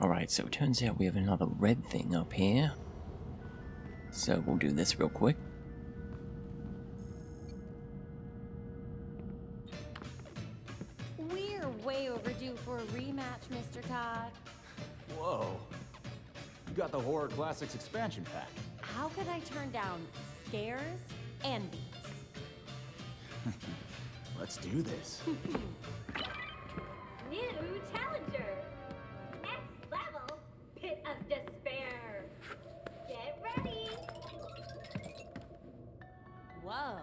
Alright, so it turns out we have another red thing up here. So we'll do this real quick. We're way overdue for a rematch, Mr. Todd. Whoa. You got the Horror Classics expansion pack. How could I turn down scares and beats? Let's do this. New challenger. Next level, Pit of Despair. Get ready. Whoa.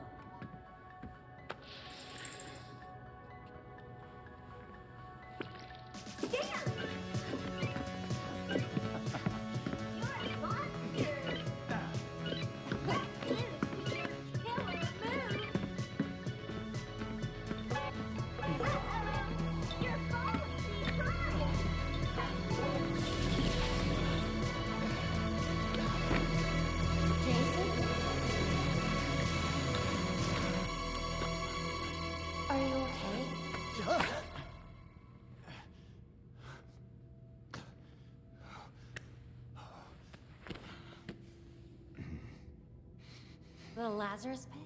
The Lazarus Pit?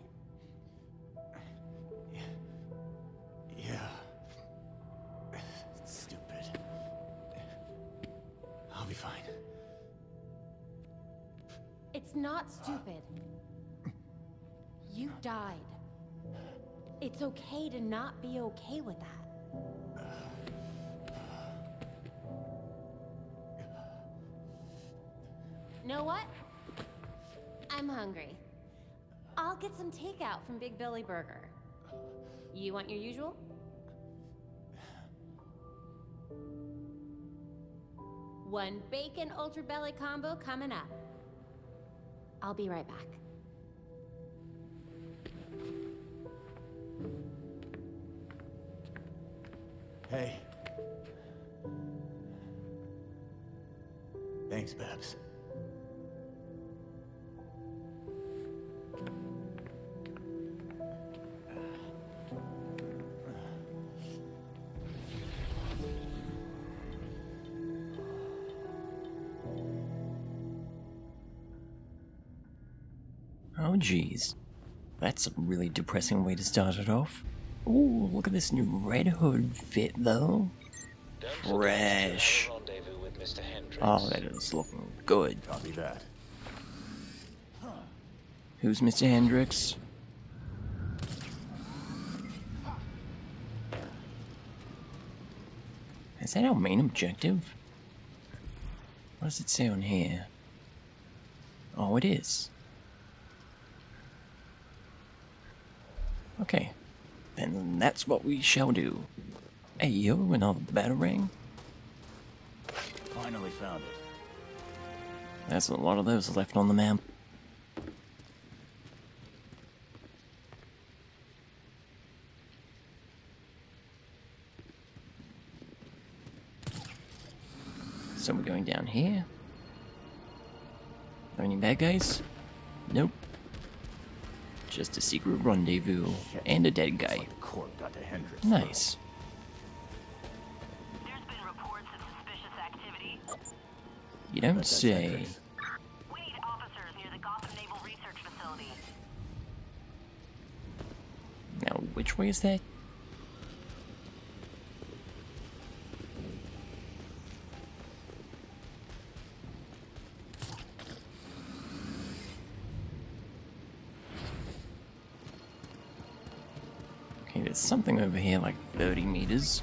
Yeah. Stupid. I'll be fine. It's not stupid. You died. It's okay to not be okay with that. Know what? I'm hungry. I'll get some takeout from Big Belly Burger. You want your usual? One bacon ultra belly combo coming up. I'll be right back. Hey. Thanks, Babs. Oh geez, that's a really depressing way to start it off. Ooh, look at this new Red Hood fit though. Fresh. Oh, that is looking good. Copy that. Who's Mr. Hendricks? Is that our main objective? What does it say on here? Oh, it is. Okay, then that's what we shall do. Hey, yo, another batarang. Finally found it. There's a lot of those left on the map. So we're going down here. Are there any bad guys? Nope. Just a secret rendezvous and a dead guy. Nice. There's been reports of suspicious activity. You don't say. We need officers near the Gotham Naval Research Facility. Now, which way is that? There's something over here like 30 meters.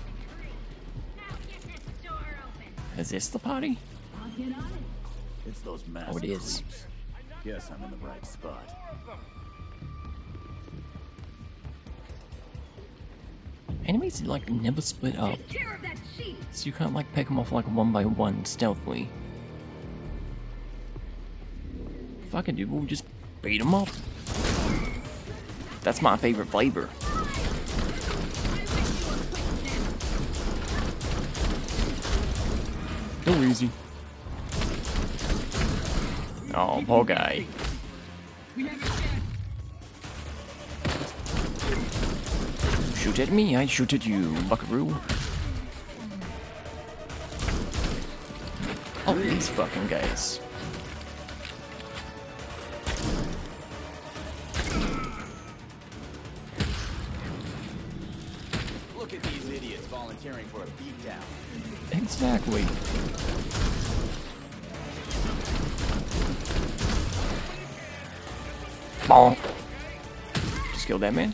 Is this the party? It's those oh, it is. Yes, I'm in the right spot. Enemies like never split up, so you can't like pick them off like one by one stealthily. If I can do, we'll just beat them up. That's my favorite flavor. Go easy. Oh, poor guy. Shoot at me, I shoot at you, buckaroo. Oh, these fucking guys. Look at these idiots volunteering for a beatdown. Exactly. Oh. Just killed that man.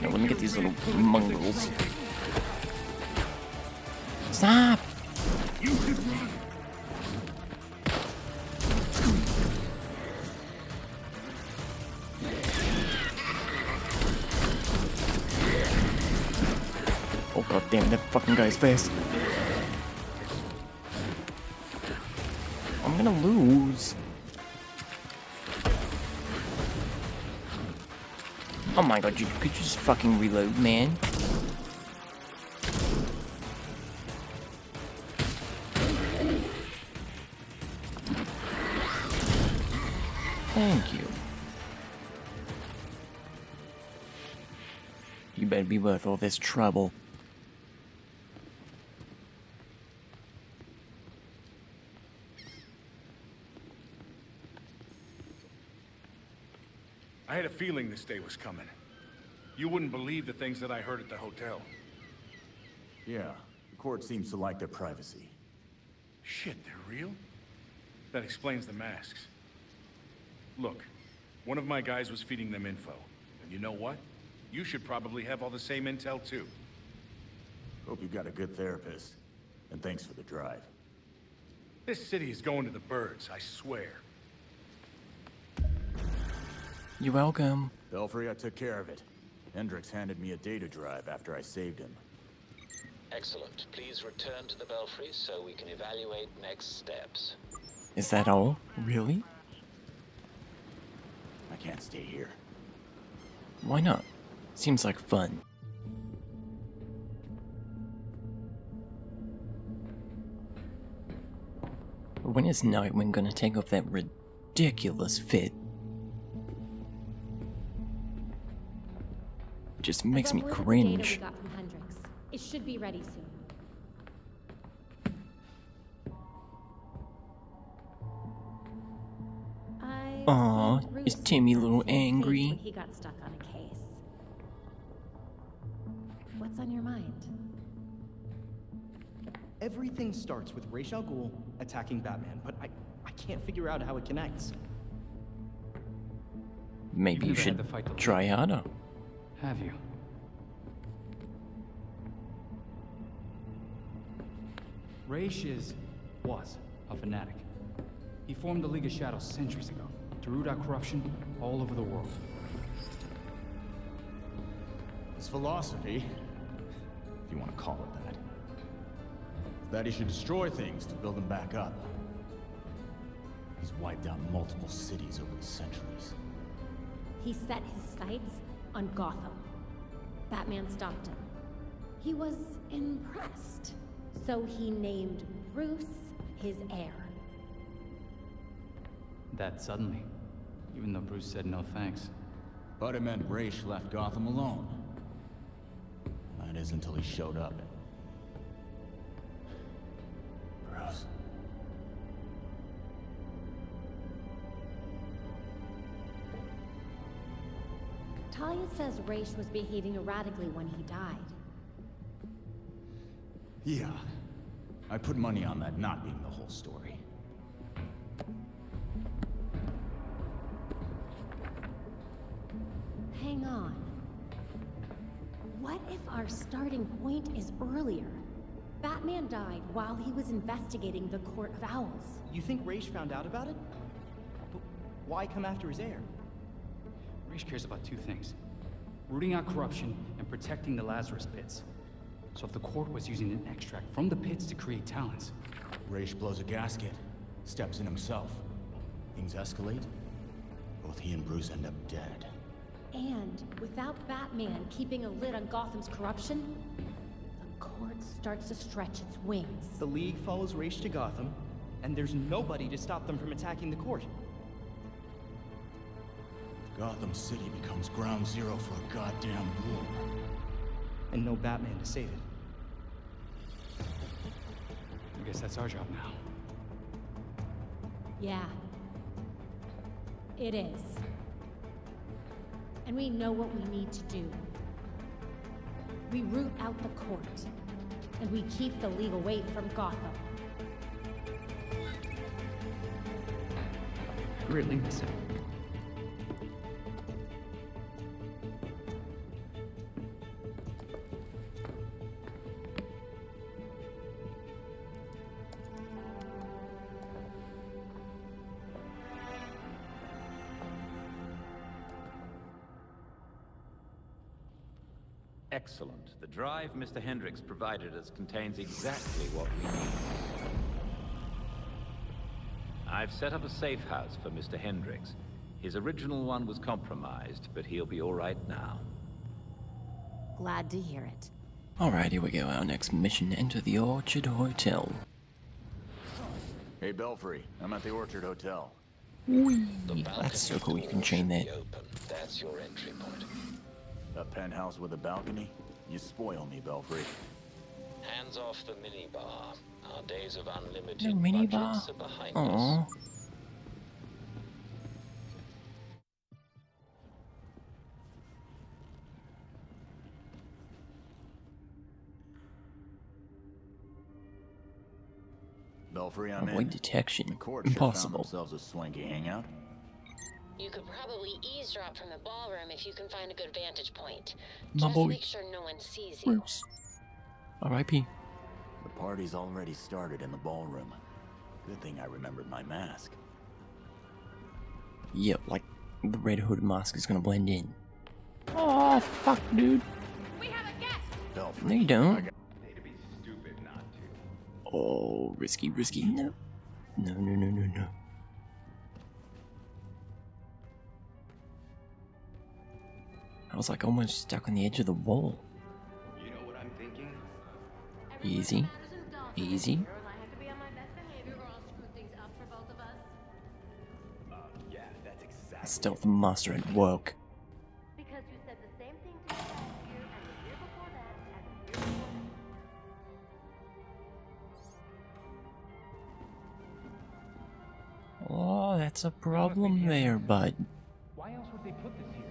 Now let me get these little mongrels. Stop! Oh god damn it, that fucking guy's fast. I'm gonna lose. Oh my god, you could just fucking reload, man. Thank you. You better be worth all this trouble. I had a feeling this day was coming. You wouldn't believe the things that I heard at the hotel. Yeah, the court seems to like their privacy. Shit, they're real? That explains the masks. Look, one of my guys was feeding them info. And you know what? You should probably have all the same intel too. Hope you got a good therapist. And thanks for the drive. This city is going to the birds, I swear. You're welcome. Belfry, I took care of it. Hendricks handed me a data drive after I saved him. Excellent. Please return to the Belfry so we can evaluate next steps. Is that all? Really? I can't stay here. Why not? Seems like fun. When is Nightwing gonna take off that ridiculous fit? Just makes me cringe. It should be ready soon. Aw, is Timmy a little angry? He got stuck on a case. What's on your mind? Everything starts with Ra's al Ghul attacking Batman, but I can't figure out how it connects. Maybe you should try harder. Have you? Ra's was a fanatic. He formed the League of Shadows centuries ago to root out corruption all over the world. His philosophy, if you want to call it that, is that he should destroy things to build them back up. He's wiped out multiple cities over the centuries. He set his sights on Gotham. Batman stopped him. He was impressed, so he named Bruce his heir. That suddenly, even though Bruce said no thanks. But it meant Ra's left Gotham alone. That is until he showed up. Bruce. Talia says Ra's was behaving erratically when he died. Yeah. I put money on that not being the whole story. Hang on. What if our starting point is earlier? Batman died while he was investigating the Court of Owls. You think Ra's found out about it? But why come after his heir? Ra's cares about two things: rooting out corruption and protecting the Lazarus Pits. So if the court was using an extract from the pits to create talents... Ra's blows a gasket, steps in himself. Things escalate. Both he and Bruce end up dead. And without Batman keeping a lid on Gotham's corruption, the court starts to stretch its wings. The League follows Ra's to Gotham, and there's nobody to stop them from attacking the court. Gotham City becomes ground zero for a goddamn war. And no Batman to save it. I guess that's our job now. Yeah. It is. And we know what we need to do. We root out the court, and we keep the League away from Gotham. Really miss it. Excellent. The drive Mr. Hendricks provided us contains exactly what we need. I've set up a safe house for Mr. Hendricks. His original one was compromised, but he'll be all right now. Glad to hear it. All right, here we go. Our next mission: enter the Orchard Hotel. Hey, Belfry. I'm at the Orchard Hotel. Whee. That's so cool. You can chain that. That's your entry point. A penthouse with a balcony? You spoil me, Belfry. Hands off the minibar. Our days of unlimited budgets are behind us. Belfry, I'm in. Avoid detection. Impossible. Themselves a swanky hangout. You could probably eavesdrop from the ballroom if you can find a good vantage point. Just make sure no one sees you. R.I.P. The party's already started in the ballroom. Good thing I remembered my mask. Yep, like the Red Hood mask is gonna blend in. Oh fuck, dude. We have a guest. Belfry. No, you don't. They'd be stupid not to. Oh, risky, risky. No. No, no, no, no, no. I was like almost stuck on the edge of the wall. You know what I'm thinking? Easy. Easy. A stealth master at work. Because you said the same thing to me last year and the year before that and the year before that. Oh, that's a problem there, bud. Why else would they put this here?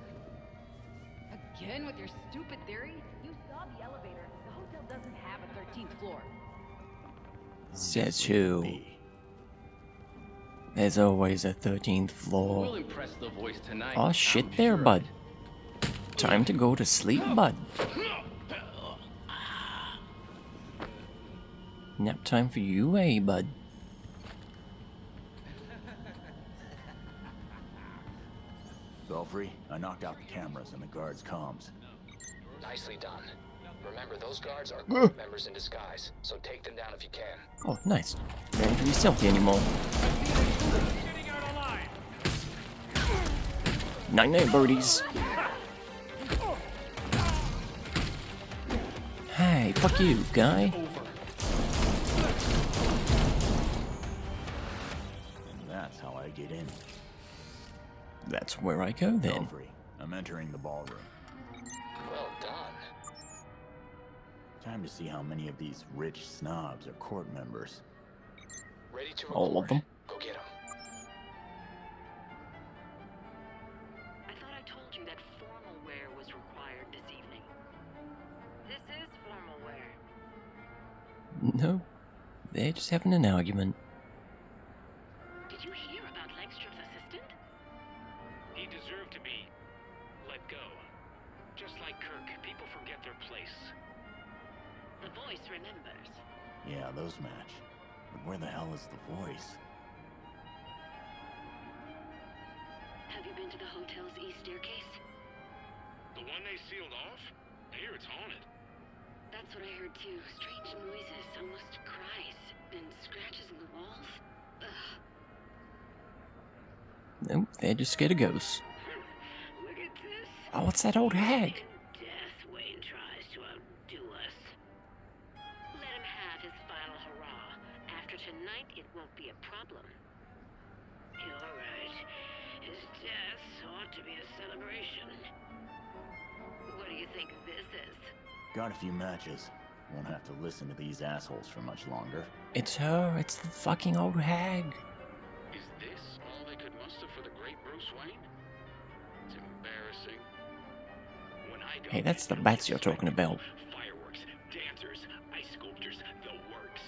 Again with your stupid theory? You saw the elevator. The hotel doesn't have a 13th floor. Says who? There's always a 13th floor. We'll impress the voice tonight, oh shit, I'm there, sure. Bud. Time to go to sleep, bud. Nap time for you, eh, bud? Belfry, I knocked out the cameras and the guards' comms. Nicely done. Remember, those guards are group members in disguise, so take them down if you can. Oh, nice. Don't have to be stealthy anymore. Night night, birdies. Hey, fuck you, guy. And that's how I get in. That's where I go then. Belfry, I'm entering the ballroom. Well done. Time to see how many of these rich snobs are court members. Ready to record. All of them. Go get them. I thought I told you that formal wear was required this evening. This is formal wear. No, they're just having an argument. Match. But where the hell is the voice? Have you been to the hotel's east staircase? The one they sealed off? I hear it's haunted. That's what I heard too. Strange noises, almost cries, and scratches in the walls. Ugh. Nope, they're just scared of ghosts. Look at this. Oh, it's that old hag. Tonight it won't be a problem. You're right. His death ought to be a celebration. What do you think this is? Got a few matches. Won't have to listen to these assholes for much longer. It's her. It's the fucking old hag. Is this all they could muster for the great Bruce Wayne? It's embarrassing. When I go, hey, that's the bats you're talking about. Fireworks, dancers, ice sculptures, the works.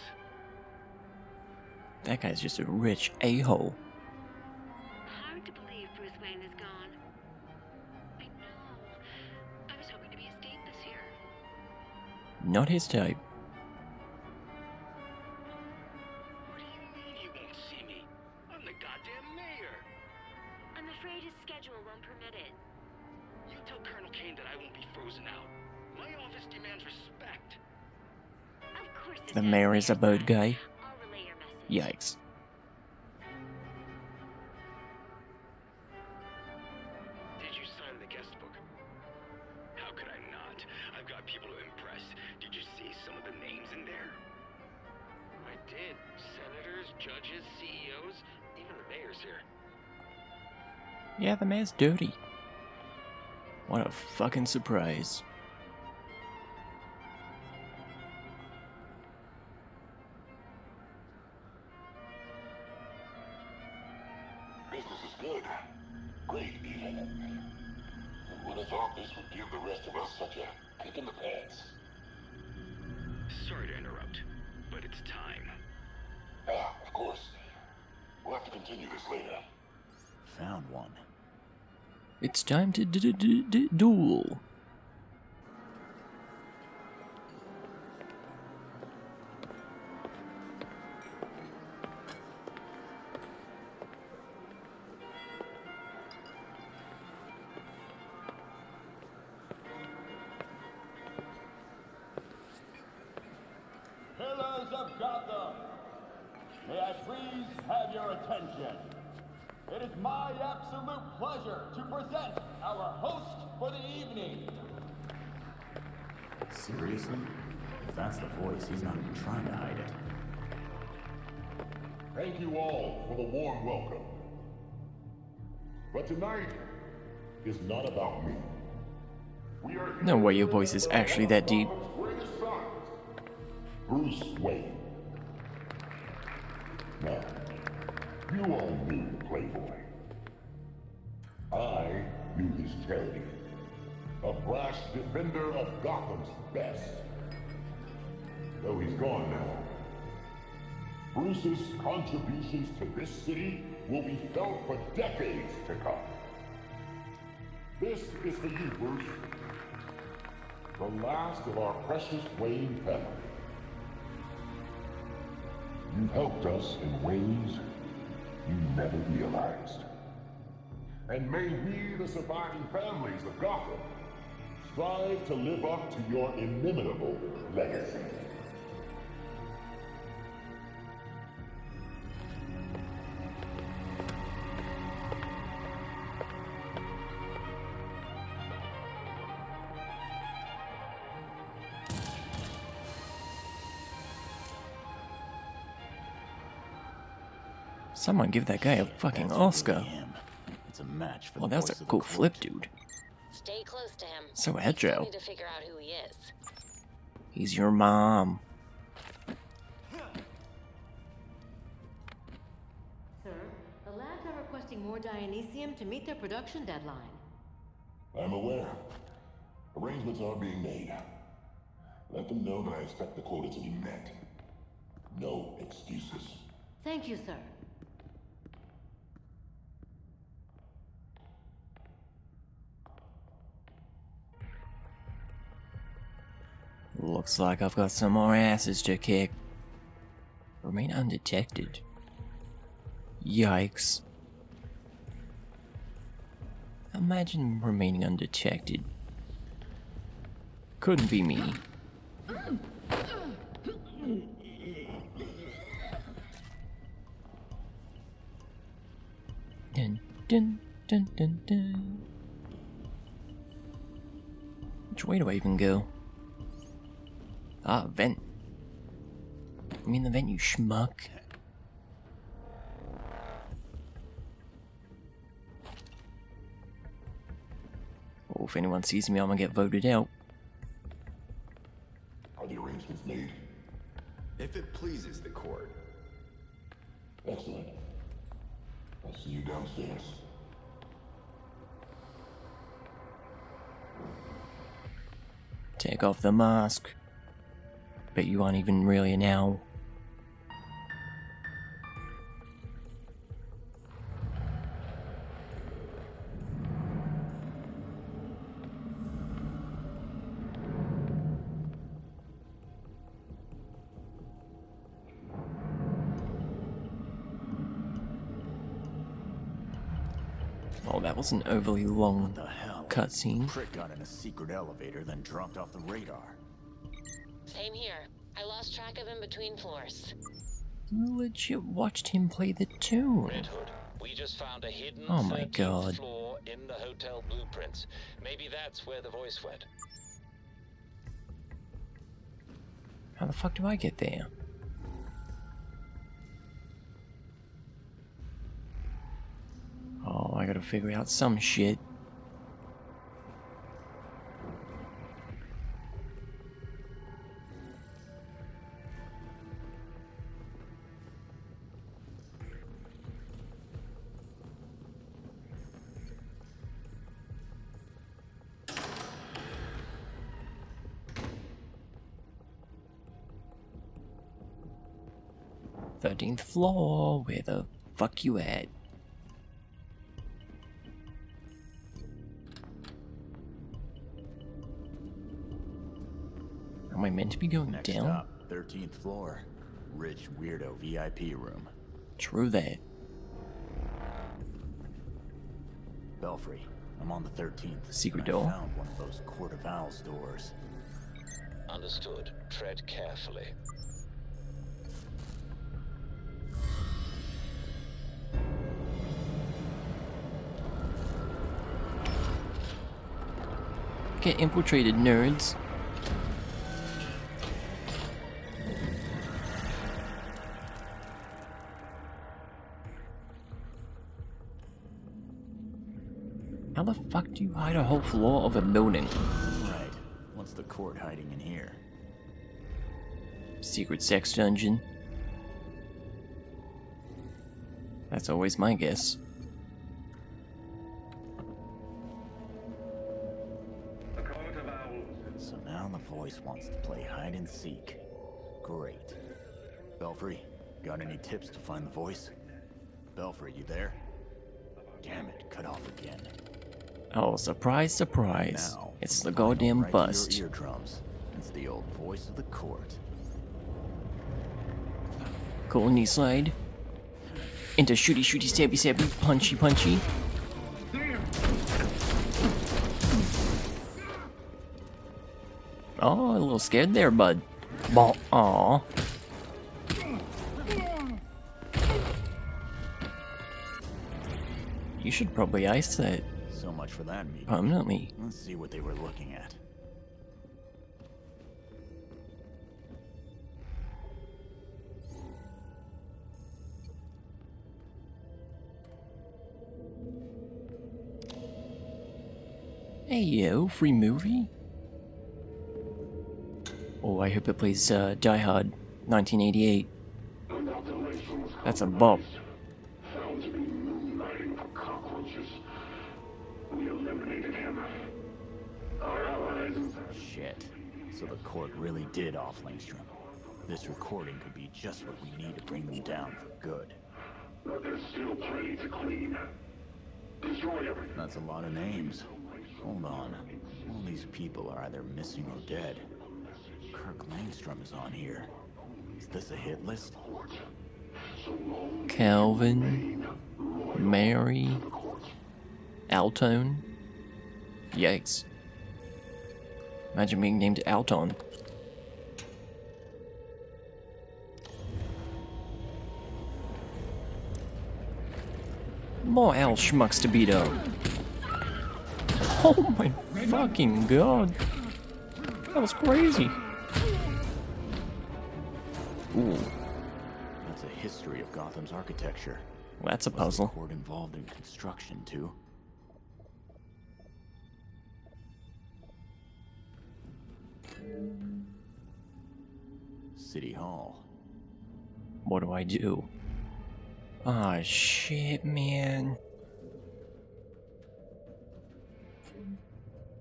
That guy's just a rich a-hole. Hard to believe Bruce Wayne is gone. I know. I was hoping to be his date this year. Not his type. What do you mean you won't see me? I'm the goddamn mayor. I'm afraid his schedule won't permit it. You tell Colonel Kane that I won't be frozen out. My office demands respect. Of course the mayor is a bird guy. I'll relay your message. Yikes. Yeah, the man's dirty. What a fucking surprise. Business is good. Great, even. Who would have thought this would give the rest of us such a kick in the pants? Sorry to interrupt, but it's time. Ah, of course. We'll have to continue this later. Found one. It's time to duel. Pillars of Gotham, may I please have your attention? It is my absolute pleasure to present our host for the evening. Seriously? If that's the voice, he's not even trying to hide it. Thank you all for the warm welcome. But tonight is not about me. We are no way your voice is actually that deep. Bruce Wayne. Now, you all knew Playboy. I knew his charity. A brash defender of Gotham's best. Though he's gone now, Bruce's contributions to this city will be felt for decades to come. This is for you, Bruce. The last of our precious Wayne family. You've helped us in ways you never realized. And may we, the surviving families of Gotham, strive to live up to your inimitable legacy. Someone give that guy a fucking Oscar. It's a match for. Well, that was a cool flip, dude. Stay close to him. So agile. We need to figure out who he is. He's your mom. Sir, the labs are requesting more Dionysium to meet their production deadline. I'm aware. Arrangements are being made. Let them know that I expect the quota to be met. No excuses. Thank you, sir. Looks like I've got some more asses to kick. Remain undetected. Yikes. Imagine remaining undetected. Couldn't be me. Dun dun dun dun dun. Which way do I even go? Ah, vent. I mean the vent, you schmuck. Oh, if anyone sees me, I'm gonna get voted out. Are the arrangements if it pleases the court. Excellent. I'll see you downstairs. Take off the mask. But you aren't even really an owl. Oh, that was an overly long cutscene. Prick got in a secret elevator, then dropped off the radar. Same here. I lost track of him between floors. You legit watched him play the tune. Red Hood, we just found a hidden floor in the hotel blueprints. Maybe that's where the voice went. How the fuck do I get there? Oh, I gotta figure out some shit. Floor, where the fuck you at? Am I meant to be going Next down? Up, 13th floor, rich weirdo VIP room. True that. Belfry, I'm on the 13th. Secret door. I found one of those Court of Owls doors. Understood. Tread carefully. Get infiltrated, nerds. How the fuck do you hide a whole floor of a building? Right. What's the court hiding in here? Secret sex dungeon. That's always my guess. Wants to play hide and seek. Great. Belfry, got any tips to find the voice? Belfry, you there? Damn it, cut off again. Oh, surprise, surprise. Now, it's the goddamn right bust. Your eardrums. It's the old voice of the court. Cool, knee slide. Into shooty, shooty, stabby, stabby, punchy, punchy. Oh, a little scared there, bud. Ball. Aw. You should probably ice that. So much for that meeting. Permanently. Let's see what they were looking at. Hey, yo, free movie? Oh, I hope it plays Die Hard 1988. That's a bop. Found to be moonlighting for cockroaches. We eliminated him. Our allies. Shit. So the court really did off Langstrom. This recording could be just what we need to bring them down for good. But there's still plenty to clean. Destroy everything. That's a lot of names. Hold on. All these people are either missing or dead. Kirk Langstrom is on here. Is this a hit list? Calvin, Mary, Alton. Yikes. Imagine being named Alton. More owl schmucks to beat up. Oh my fucking god. That was crazy. Ooh. That's a history of Gotham's architecture. Well, that's a puzzle. Court involved in construction too. City Hall. What do I do? Ah, shit, man.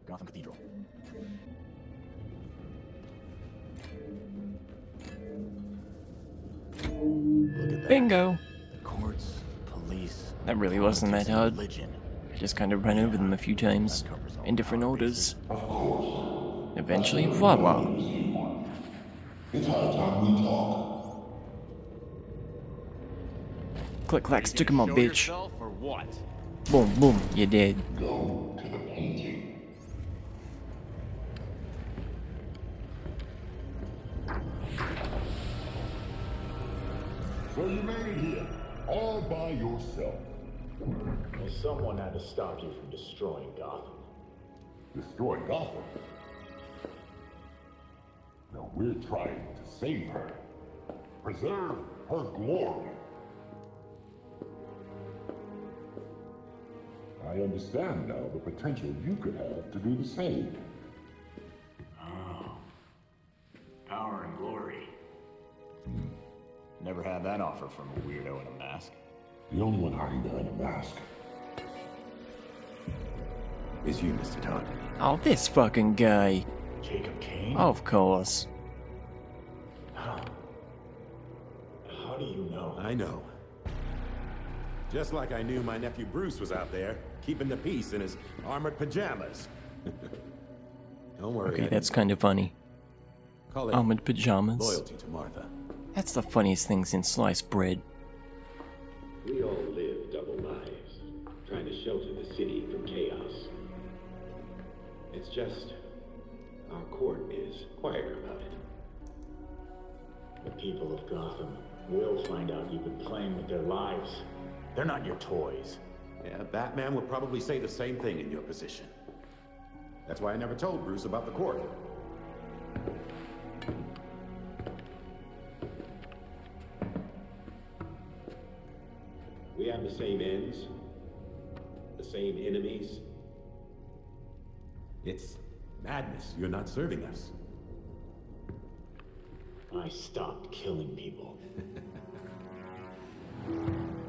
Gotham Cathedral. Look at that. Bingo. The courts, police. That really wasn't that hard. Religion. I just kind of ran over them a few times in different orders. Eventually, voila. It's high time we talk. Click clacks, took him up, bitch. Or what? Boom, boom, you're dead. Go to the painting. So you made it here, all by yourself. Well, someone had to stop you from destroying Gotham. Destroying Gotham? No, we're trying to save her. Preserve her glory. I understand now the potential you could have to do the same. Oh. Power and glory. Never had that offer from a weirdo in a mask. The only one hiding behind a mask is you, Mr. Todd. Oh, this fucking guy. Jacob Kane? Of course. How do you know? I know. Just like I knew my nephew Bruce was out there, keeping the peace in his armored pajamas. Don't worry. Okay, that's kind of funny. Call it armored pajamas. Loyalty to Martha. That's the funniest thing since sliced bread. We all live double lives, trying to shelter the city from chaos. It's just, our court is quieter about it. The people of Gotham will find out you've been playing with their lives. They're not your toys. Yeah, Batman would probably say the same thing in your position. That's why I never told Bruce about the court. We have the same ends, the same enemies. It's madness. You're not serving us. I stopped killing people.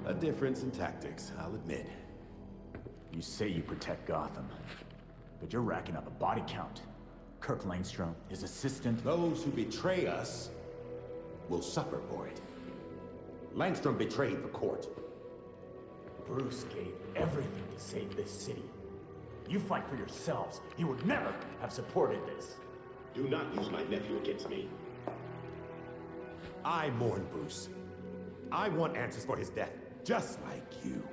A difference in tactics, I'll admit. You say you protect Gotham, but you're racking up a body count. Kirk Langstrom, his assistant... Those who betray us will suffer for it. Langstrom betrayed the court. Bruce gave everything to save this city. You fight for yourselves. He would never have supported this. Do not use my nephew against me. I mourn Bruce. I want answers for his death. Just like you.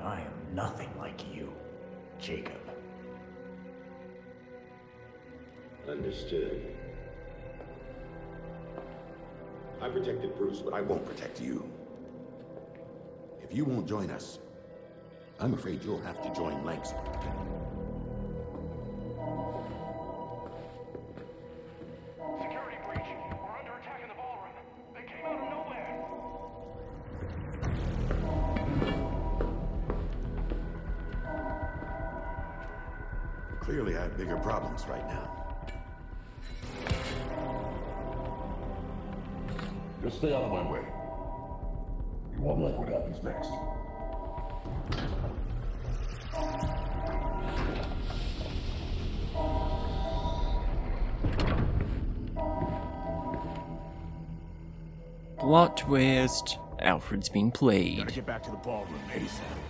I am nothing like you, Jacob. Understood. I protected Bruce, but I won't protect you. If you won't join us, I'm afraid you'll have to join Langstrom. Security breach. We're under attack in the ballroom. They came out of nowhere. Clearly I have bigger problems right now. Just stay out of my way. You won't like what happens next. Plot twist. Alfred's being played. Gotta get back to the ballroom, ASAP.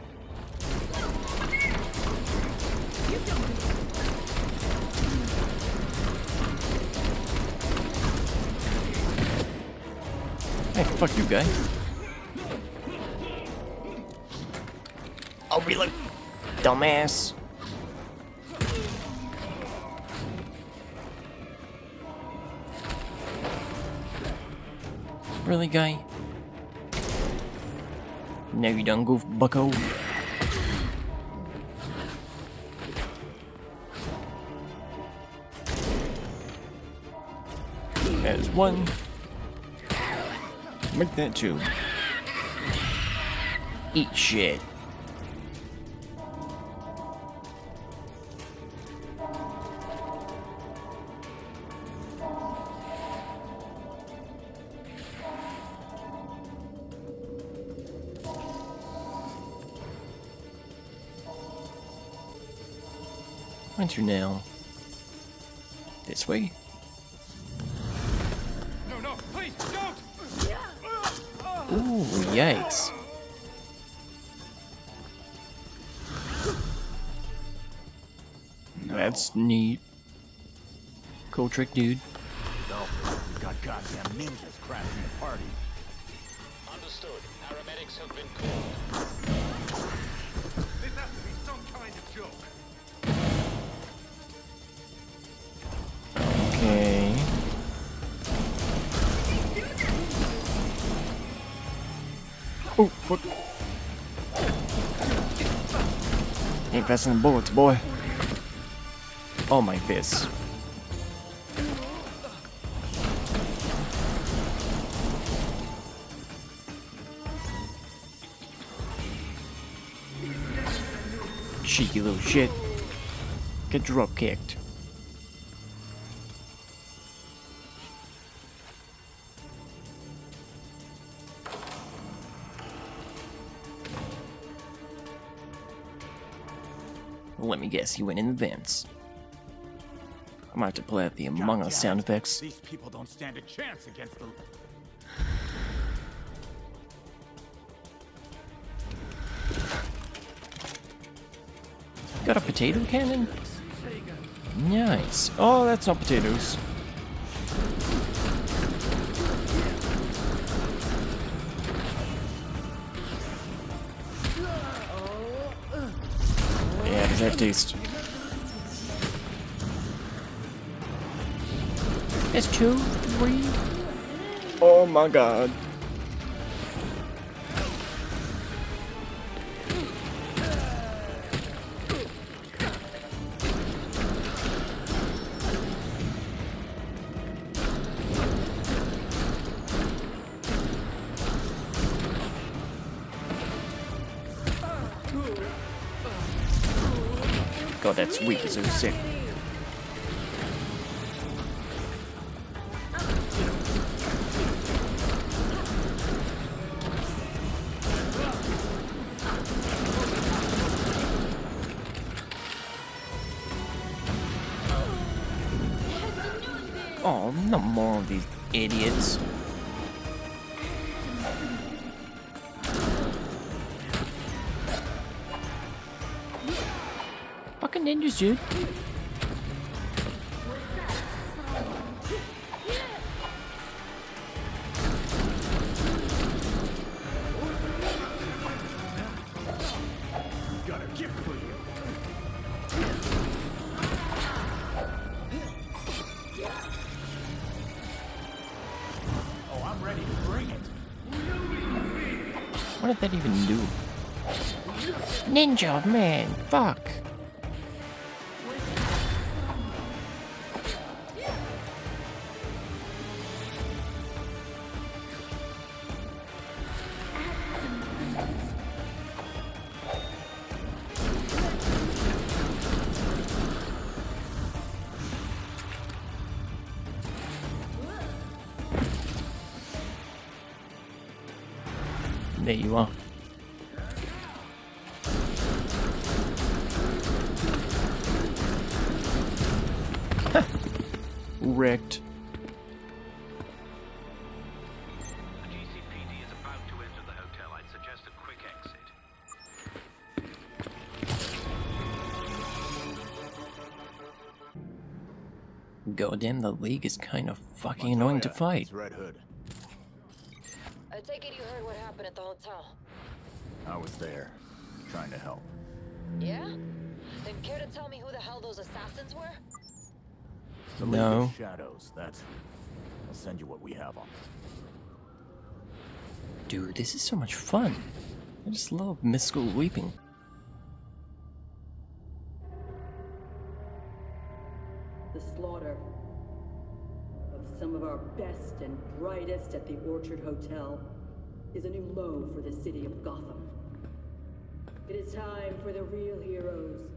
Hey, fuck you, guy. I'll reload, dumbass. Really, guy? Now you done goof, bucko. There's one. Make that two. Eat shit. Winter now. This way? No, no, please don't! Ooh, yikes. No. That's neat. Cool trick, dude. No, we've got goddamn ninjas crashing the party. Understood. Paramedics have been called. This has to be some kind of joke. Okay. Oh, fuck. Ain't passing the bullets, boy. Oh, my fists. Cheeky little shit. Get drop kicked. Let me guess, he went in advance. I'm gonna have to play out the Among Us sound effects. These people don't stand a chance against them. Got a potato cannon? Nice. Oh, that's not potatoes. Yeah, does that taste? That's 2, 3. Oh my god. God, that's weak as so sick. Oh, not more of these idiots. Ninjas, dude. Got a gift for you. Oh, I'm ready to bring it. What did that even do? Ninja, man, fuck. There you are. Wrecked. The GCPD is about to enter the hotel. I'd suggest a quick exit. Goddamn, the League is kind of fucking annoying to fight. Red Hood. I take it you heard what happened at the hotel. I was there, trying to help. Yeah? Then care to tell me who the hell those assassins were? The League of Shadows, that's... I'll send you what we have on them. Dude, this is so much fun. I just love mystical weeping. The slaughter of some of our best and brightest at the Orchard Hotel is a new low for the city of Gotham. It is time for the real heroes,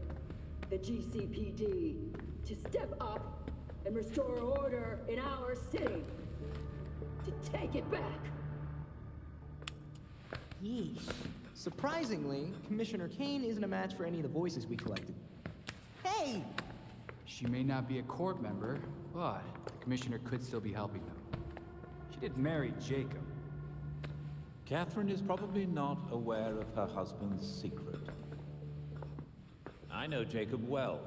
the GCPD, to step up and restore order in our city, to take it back. Yeesh. Surprisingly, Commissioner Kane isn't a match for any of the voices we collected. Hey, She may not be a court member, but the commissioner could still be helping them. She did marry Jacob. Catherine is probably not aware of her husband's secret. I know Jacob well,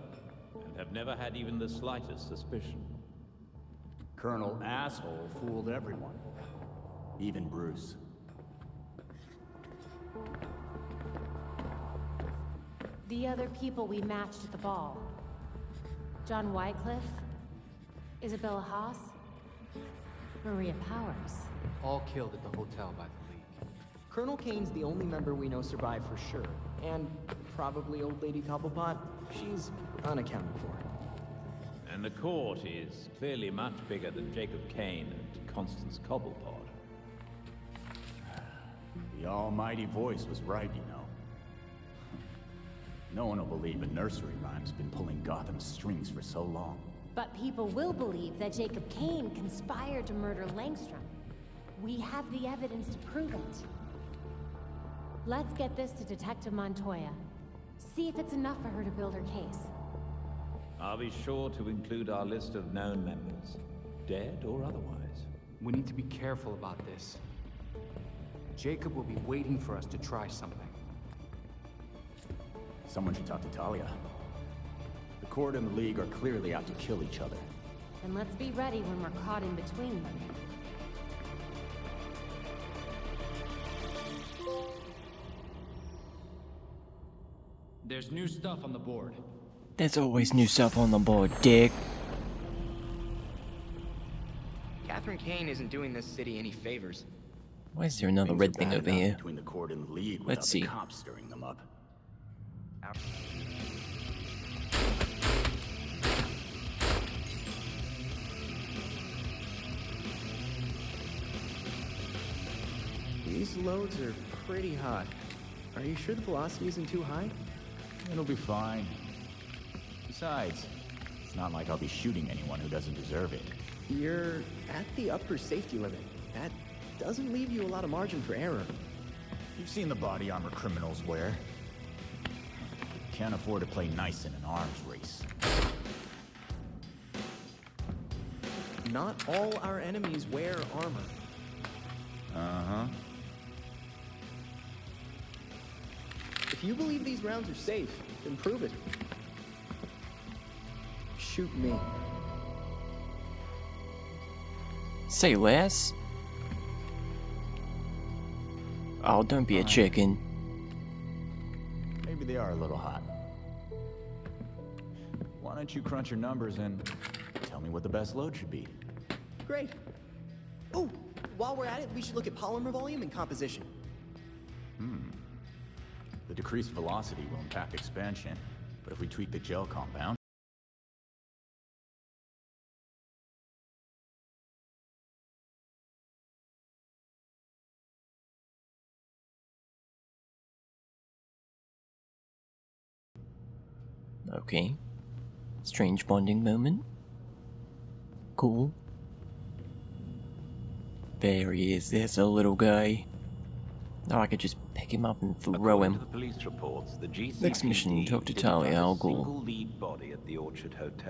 and have never had even the slightest suspicion. Colonel Asshole fooled everyone, even Bruce. The other people we matched at the ball. John Wycliffe, Isabella Haas, Maria Powers. All killed at the hotel by the League. Colonel Kane's the only member we know survived for sure, and probably old lady Cobblepot. She's unaccounted for. And the court is clearly much bigger than Jacob Kane and Constance Cobblepot. The almighty voice was right, you know. No one will believe a nursery rhyme's been pulling Gotham's strings for so long. But people will believe that Jacob Kane conspired to murder Langstrom. We have the evidence to prove it. Let's get this to Detective Montoya. See if it's enough for her to build her case. I'll be sure to include our list of known members, dead or otherwise. We need to be careful about this. Jacob will be waiting for us to try something. Someone should talk to Talia. The Court and the League are clearly out to kill each other. And let's be ready when we're caught in between them. There's new stuff on the board. There's always new stuff on the board, dick. Catherine Kane isn't doing this city any favors. Why is there another red thing over here? Between the Court and the League, let's see. Cops stirring them up. These loads are pretty hot. Are you sure the velocity isn't too high? It'll be fine. Besides, it's not like I'll be shooting anyone who doesn't deserve it. You're at the upper safety limit. That doesn't leave you a lot of margin for error. You've seen the body armor criminals wear. Can't afford to play nice in an arms race. Not all our enemies wear armor. Uh-huh. If you believe these rounds are safe, then prove it. Shoot me. Say less. Oh, don't be a chicken. Maybe they are a little hot. Why don't you crunch your numbers and tell me what the best load should be? Great. Oh, while we're at it, we should look at polymer volume and composition. Hmm. The decreased velocity will impact expansion, but if we tweak the gel compound... Okay. Strange bonding moment. Cool. There he is. There's a little guy. Now I could just pick him up and throw him. Next mission, talk to Talia al Ghul. Single lead body at the Orchard Hotel.